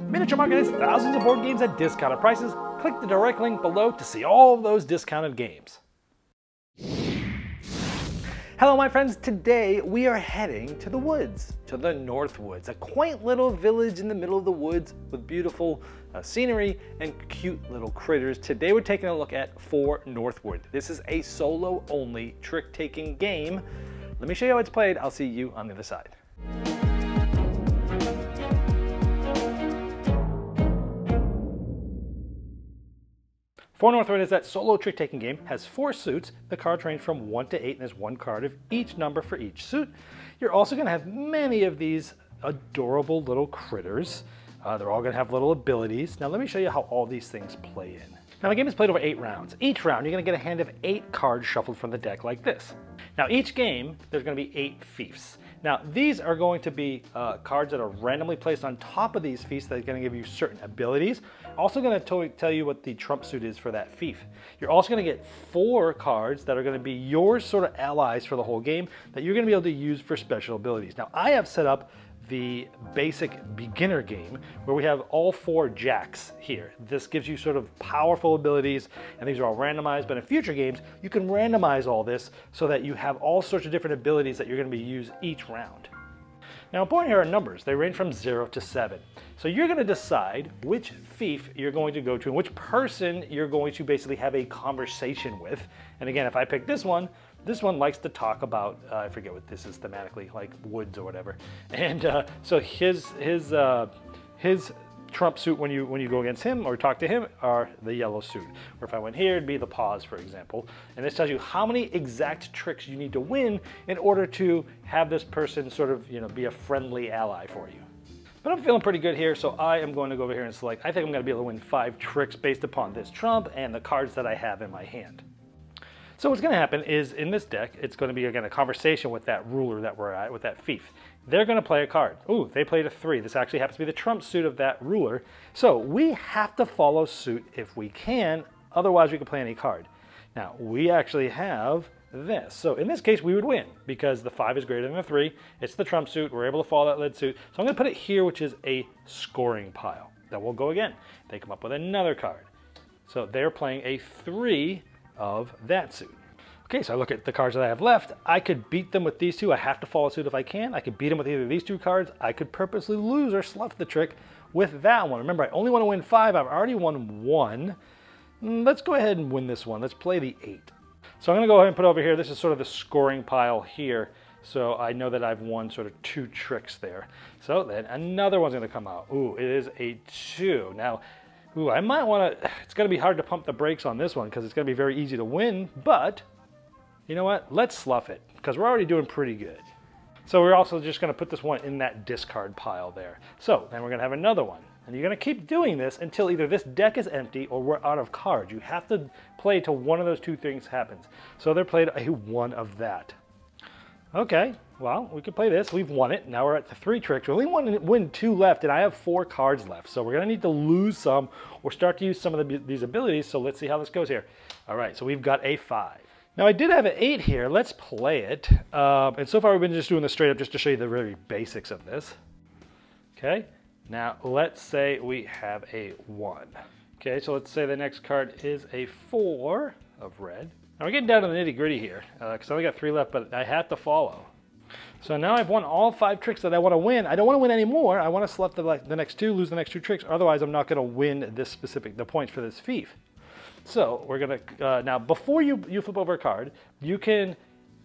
Miniature Market has thousands of board games at discounted prices. Click the direct link below to see all of those discounted games. Hello my friends, today we are heading to the woods, to the Northwoods, a quaint little village in the middle of the woods with beautiful scenery and cute little critters. Today we're taking a look at For Northwood. This is a solo only trick taking game. Let me show you how it's played. I'll see you on the other side. For Northwood is that solo trick-taking game, has 4 suits. The cards range from 1 to 8, and there's 1 card of each number for each suit. You're also going to have many of these adorable little critters. They're all going to have little abilities. Now let me show you how all these things play in. Now the game is played over 8 rounds. Each round you're going to get a hand of 8 cards shuffled from the deck like this. Now each game there's going to be 8 fiefs. Now these are going to be cards that are randomly placed on top of these fiefs that are going to give you certain abilities. Also going to tell you what the trump suit is for that fief. You're also going to get 4 cards that are going to be your sort of allies for the whole game that you're going to be able to use for special abilities. Now I have set up the basic beginner game where we have all 4 jacks here. This gives you sort of powerful abilities, and these are all randomized, but in future games you can randomize all this so that you have all sorts of different abilities that you're going to be used each round. Now important here are numbers. They range from 0 to 7. So you're going to decide which fief you're going to go to and which person you're going to basically have a conversation with. And again, if I pick this one likes to talk about, I forget what this is thematically, like woods or whatever. And so his trump suit when you go against him or talk to him are the yellow suit. Or if I went here, it'd be the paws, for example. And this tells you how many exact tricks you need to win in order to have this person sort of, you know, be a friendly ally for you. But I'm feeling pretty good here, so I am going to go over here and select. I think I'm going to be able to win 5 tricks based upon this trump and the cards that I have in my hand. So what's going to happen is in this deck, it's going to be, again, a conversation with that ruler that we're at, with that fief. They're going to play a card. Ooh, they played a 3. This actually happens to be the trump suit of that ruler. So we have to follow suit if we can, otherwise we can play any card. Now, we actually have this. So in this case, we would win because the 5 is greater than the 3. It's the trump suit. We're able to follow that lead suit. So I'm going to put it here, which is a scoring pile. Then we'll go again. They come up with another card. So they're playing a 3 of that suit. Okay, so I look at the cards that I have left. I could beat them with these 2. I have to follow suit if I can. I could beat them with either of these 2 cards. I could purposely lose or slough the trick with that one. Remember, I only want to win 5. I've already won 1. Let's go ahead and win this one. Let's play the 8. So I'm going to go ahead and put over here. This is sort of the scoring pile here. So I know that I've won sort of 2 tricks there. So then another one's going to come out. Ooh, it is a 2. Now, ooh, I might want to, it's going to be hard to pump the brakes on this one because it's going to be very easy to win, but you know what? Let's slough it because we're already doing pretty good. So we're also just going to put this one in that discard pile there. So then we're going to have another one. And you're going to keep doing this until either this deck is empty or we're out of cards. You have to play till one of those 2 things happens. So they played a 1 of that. Okay, well, we could play this. We've won it. Now we're at the 3 tricks. We only want to win 2 left, and I have 4 cards left. So we're going to need to lose some or start to use some of these abilities. So let's see how this goes here. All right, so we've got a 5. Now I did have an 8 here. Let's play it. And so far we've been just doing this straight up just to show you the very basics of this. Okay, now let's say we have a 1. Okay, so let's say the next card is a 4 of red. Now we're getting down to the nitty-gritty here because I only got 3 left, but I have to follow. So now I've won all 5 tricks that I want to win. I don't want to win any more. I want to select the next 2, lose the next 2 tricks. Otherwise, I'm not going to win this specific, the points for this fief. So we're going to, now before you flip over a card, you can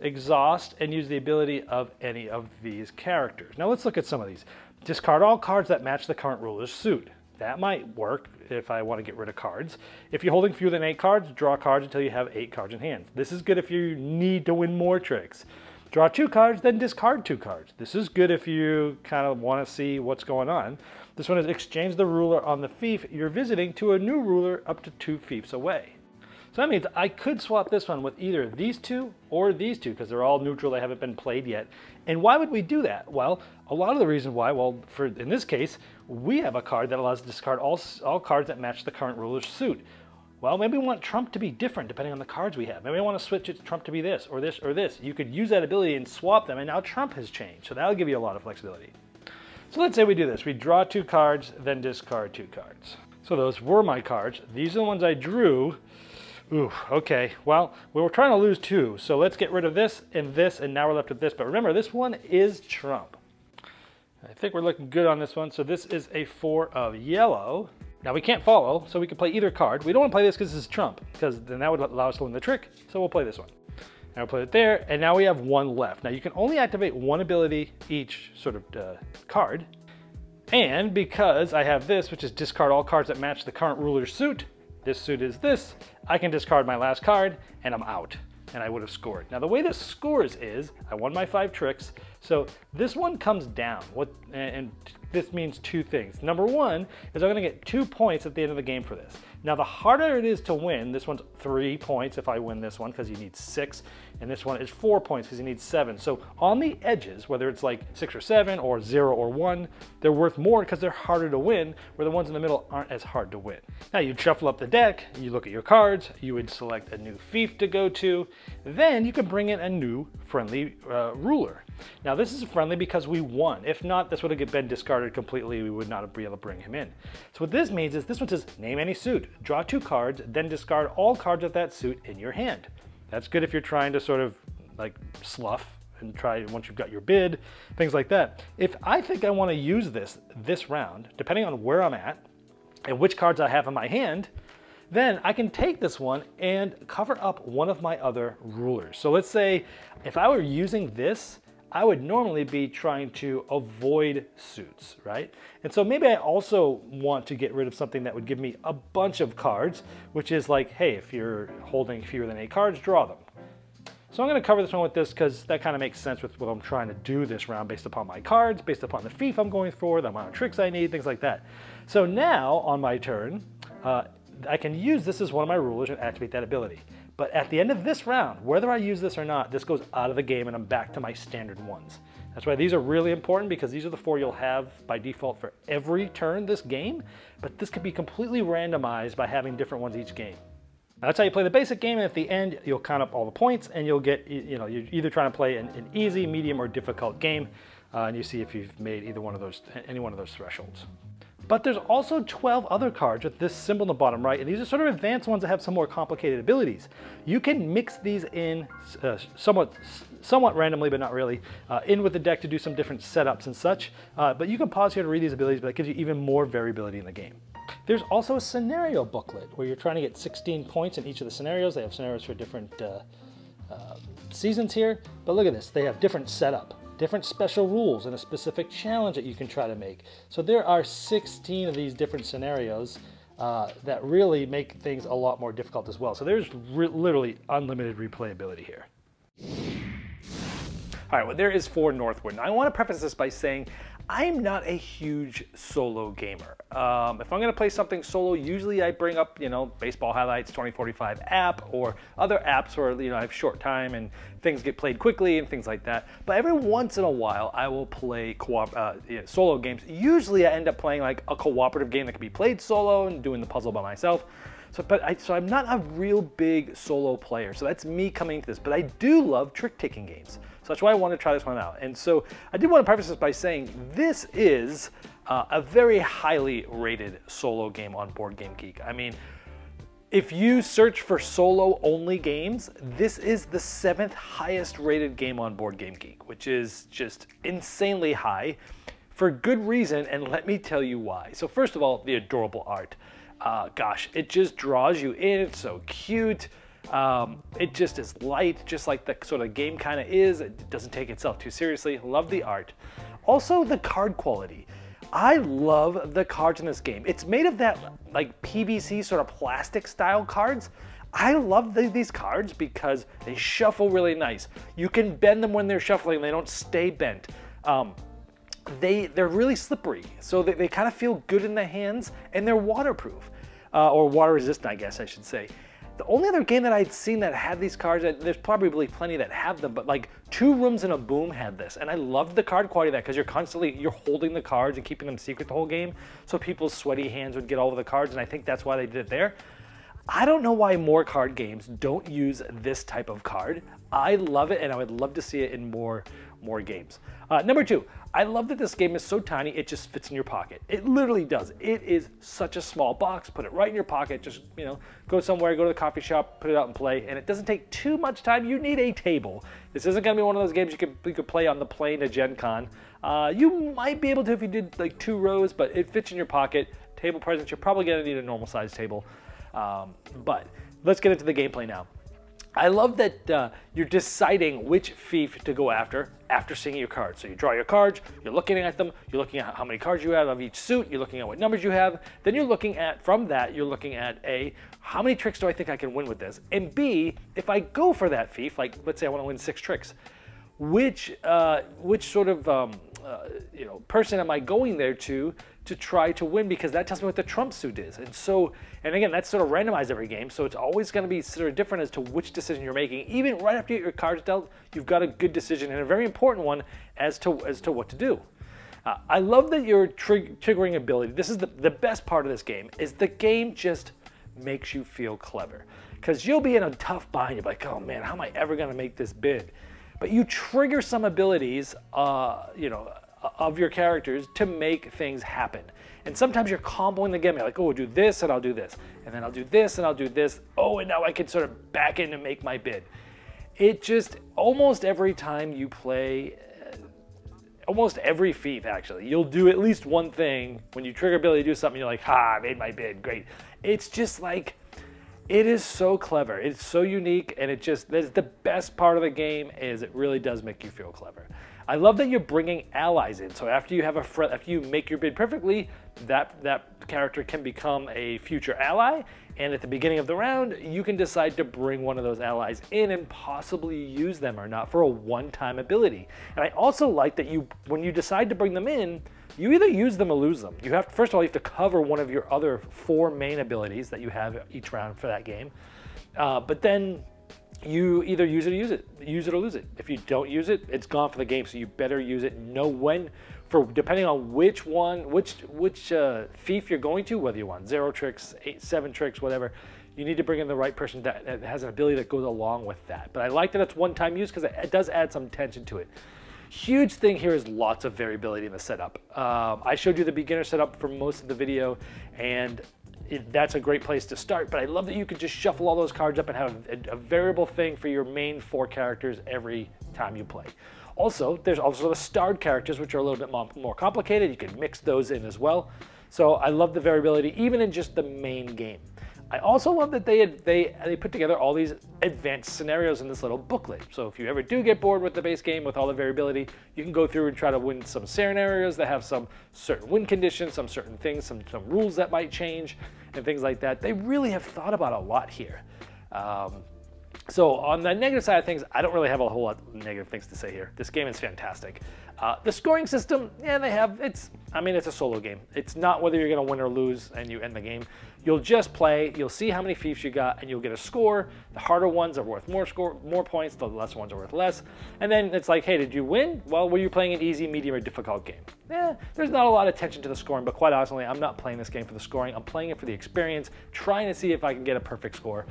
exhaust and use the ability of any of these characters. Now let's look at some of these. Discard all cards that match the current ruler's suit. That might work if I want to get rid of cards. If you're holding fewer than 8 cards, draw cards until you have 8 cards in hand. This is good if you need to win more tricks. Draw 2 cards, then discard 2 cards. This is good if you kind of want to see what's going on. This one is exchange the ruler on the fief you're visiting to a new ruler up to 2 fiefs away. So that means I could swap this one with either these 2 or these 2 because they're all neutral, they haven't been played yet. And why would we do that? Well, a lot of the reason why, well, for in this case, we have a card that allows us to discard all cards that match the current ruler's suit. Well, maybe we want trump to be different depending on the cards we have. Maybe we want to switch it to trump to be this or this or this. You could use that ability and swap them, and now trump has changed. So that'll give you a lot of flexibility. So let's say we do this. We draw two cards, then discard two cards. So those were my cards. These are the ones I drew. Ooh, okay. Well, we were trying to lose two, so let's get rid of this, and now we're left with this. But remember, this one is trump. I think we're looking good on this one. So this is a 4 of yellow. Now we can't follow, so we can play either card. We don't want to play this because this is trump, because then that would allow us to win the trick. So we'll play this one. Now we'll put it there, and now we have one left. Now you can only activate one ability each sort of card. And because I have this, which is discard all cards that match the current ruler's suit, this suit is this, I can discard my last card and I'm out. And I would have scored. Now the way this scores is, I won my 5 tricks, so this one comes down. And this means two things. Number one is I'm gonna get 2 points at the end of the game for this. Now the harder it is to win, this one's 3 points if I win this one, because you need 6, and this one is 4 points because you need 7. So on the edges, whether it's like 6 or 7 or 0 or 1, they're worth more because they're harder to win, where the ones in the middle aren't as hard to win. Now you'd shuffle up the deck, you look at your cards, you would select a new fief to go to, then you can bring in a new friendly ruler. Now this is friendly because we won. If not, this would have been discarded completely. We would not be able to bring him in. So what this means is this one says, name any suit, draw 2 cards, then discard all cards of that suit in your hand. That's good if you're trying to sort of like slough and try once you've got your bid, things like that. If I think I want to use this round, depending on where I'm at and which cards I have in my hand, then I can take this one and cover up one of my other rulers. So let's say if I were using this, I would normally be trying to avoid suits, right? And so maybe I also want to get rid of something that would give me a bunch of cards, which is like, hey, if you're holding fewer than 8 cards, draw them. So I'm gonna cover this one with this because that kind of makes sense with what I'm trying to do this round based upon my cards, based upon the fief I'm going for, the amount of tricks I need, things like that. So now on my turn, I can use this as one of my rulers and activate that ability. But at the end of this round, whether I use this or not, this goes out of the game and I'm back to my standard ones. That's why these are really important, because these are the 4 you'll have by default for every turn this game, but this could be completely randomized by having different ones each game. Now, that's how you play the basic game, and at the end, you'll count up all the points and you'll get, you know, you're either trying to play an easy, medium, or difficult game, and you see if you've made either one of those, any one of those thresholds. But there's also 12 other cards with this symbol in the bottom right, and these are sort of advanced ones that have some more complicated abilities. You can mix these in somewhat randomly, but not really, in with the deck to do some different setups and such. But you can pause here to read these abilities, but it gives you even more variability in the game. There's also a scenario booklet where you're trying to get 16 points in each of the scenarios. They have scenarios for different seasons here, but look at this. They have different setup, different special rules, and a specific challenge that you can try to make. So there are 16 of these different scenarios that really make things a lot more difficult as well. So there's literally unlimited replayability here. All right, well, there is For Northwood. Now, I want to preface this by saying I'm not a huge solo gamer. If I'm gonna play something solo, usually I bring up, you know, Baseball Highlights 2045 app or other apps where, you know, I have short time and things get played quickly and things like that. But every once in a while, I will play solo games. Usually I end up playing like a cooperative game that can be played solo and doing the puzzle by myself. So I'm not a real big solo player. So that's me coming into this, but I do love trick-taking games. So that's why I wanted to try this one out. And so I did want to preface this by saying this is a very highly rated solo game on BoardGameGeek. I mean, if you search for solo only games, this is the 7th highest rated game on BoardGameGeek, which is just insanely high for good reason. And let me tell you why. So first of all, the adorable art. Gosh, it just draws you in. It's so cute. It just is light, just like the sort of game kind of is. It doesn't take itself too seriously. Love the art. Also the card quality. I love the cards in this game. It's made of that like PVC sort of plastic style cards. I love these cards because they shuffle really nice. You can bend them when they're shuffling. They don't stay bent. They're really slippery, so they kind of feel good in the hands, and they're waterproof, or water resistant, I guess I should say. The only other game that I'd seen that had these cards, there's probably plenty that have them, but like Two Rooms and a Boom had this, and I loved the card quality of that, because you're holding the cards and keeping them secret the whole game, so people's sweaty hands would get all over the cards, and I think that's why they did it there. I don't know why more card games don't use this type of card. I love it, and I would love to see it in more more games. Number two, I love that this game is so tiny, it just fits in your pocket. It literally does. It is such a small box. Put it right in your pocket. Just, you know, go somewhere, go to the coffee shop, put it out and play. And it doesn't take too much time. You need a table. This isn't going to be one of those games you could play on the plane to Gen Con. You might be able to if you did like 2 rows, but it fits in your pocket. Table presence, you're probably going to need a normal size table. But let's get into the gameplay now. I love that you're deciding which thief to go after seeing your cards. So you draw your cards, you're looking at them, you're looking at how many cards you have of each suit, you're looking at what numbers you have, then you're looking at, from that, you're looking at A, how many tricks do I think I can win with this? And B, if I go for that thief, like let's say I want to win 6 tricks, which sort of you know, person am I going there to try to win, because that tells me what the trump suit is. And so, and again, that's sort of randomized every game, so it's always going to be sort of different as to which decision you're making. Even right after you get your cards dealt, you've got a good decision and a very important one as to what to do. I love that your triggering ability. This is the best part of this game, is the game just makes you feel clever, because you'll be in a tough bind. You're like, oh man, how am I ever going to make this bid? But you trigger some abilities, you know, of your characters to make things happen. And sometimes you're comboing the game. You're like, oh, I'll do this and I'll do this. And then I'll do this and I'll do this. Oh, and now I can sort of back in and make my bid. It just, almost every time you play, almost every thief actually, you'll do at least one thing. When you trigger ability to do something, you're like, ha, I made my bid, great. It's just like, it is so clever. It's so unique, and it just, that's the best part of the game, is it really does make you feel clever. I love that you're bringing allies in. So after you have a friend, after you make your bid perfectly, that character can become a future ally. And at the beginning of the round, you can decide to bring one of those allies in and possibly use them or not for a one-time ability. And I also like that you, when you decide to bring them in, you either use them or lose them. You have to, first of all, you have to cover one of your other 4 main abilities that you have each round for that game. But then you either use it or lose it. If you don't use it, it's gone for the game. So you better use it. Know when, for depending on which one, which thief you're going to, whether you want 0 tricks, 8, 7 tricks, whatever. You need to bring in the right person that has an ability that goes along with that. But I like that it's one-time use, because it does add some tension to it. Huge thing here is lots of variability in the setup. I showed you the beginner setup for most of the video, and that's a great place to start, but I love that you could just shuffle all those cards up and have a variable thing for your main 4 characters every time you play. Also, there's also the starred characters, which are a little bit more complicated. You can mix those in as well. So I love the variability, even in just the main game. I also love that they put together all these advanced scenarios in this little booklet. So if you ever do get bored with the base game with all the variability, you can go through and try to win some scenarios that have some certain win conditions, some certain things, some rules that might change, and things like that. They really have thought about a lot here. So on the negative side of things, I don't really have a whole lot of negative things to say here. This game is fantastic. The scoring system, yeah, they have, I mean, it's a solo game. It's not whether you're going to win or lose and you end the game. You'll just play, you'll see how many thieves you got, and you'll get a score. The harder ones are worth more points, the lesser ones are worth less. And then it's like, hey, did you win? Well, were you playing an easy, medium, or difficult game? Yeah, there's not a lot of attention to the scoring, but quite honestly, I'm not playing this game for the scoring. I'm playing it for the experience, trying to see if I can get a perfect score.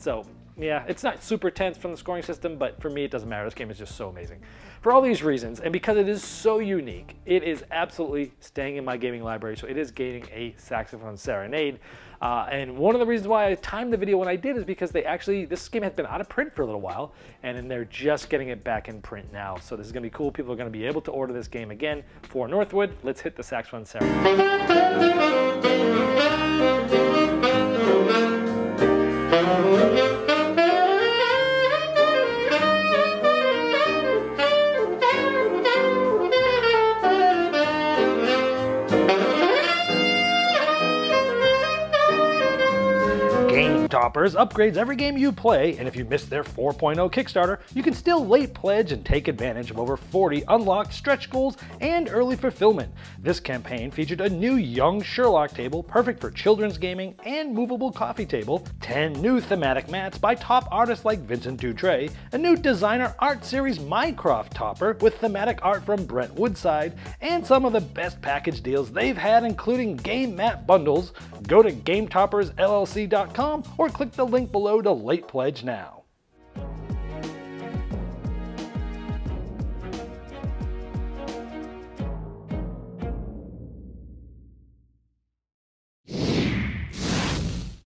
So yeah, it's not super tense from the scoring system, but for me, it doesn't matter. This game is just so amazing. For all these reasons, and because it is so unique, it is absolutely staying in my gaming library, so it is gaining a Saxophone Serenade. And one of the reasons why I timed the video when I did is because they actually, this game had been out of print for a little while, and then they're just getting it back in print now. So this is going to be cool. People are going to be able to order this game again. For Northwood, let's hit the Saxophone Serenade. Game Toppers upgrades every game you play, and if you missed their 4.0 Kickstarter, you can still late pledge and take advantage of over 40 unlocked stretch goals and early fulfillment. This campaign featured a new Young Sherlock table, perfect for children's gaming, and movable coffee table, 10 new thematic mats by top artists like Vincent Dutre, a new designer art series Minecraft topper with thematic art from Brent Woodside, and some of the best package deals they've had, including game mat bundles. Go to GameToppersLLC.com or click the link below to late pledge now.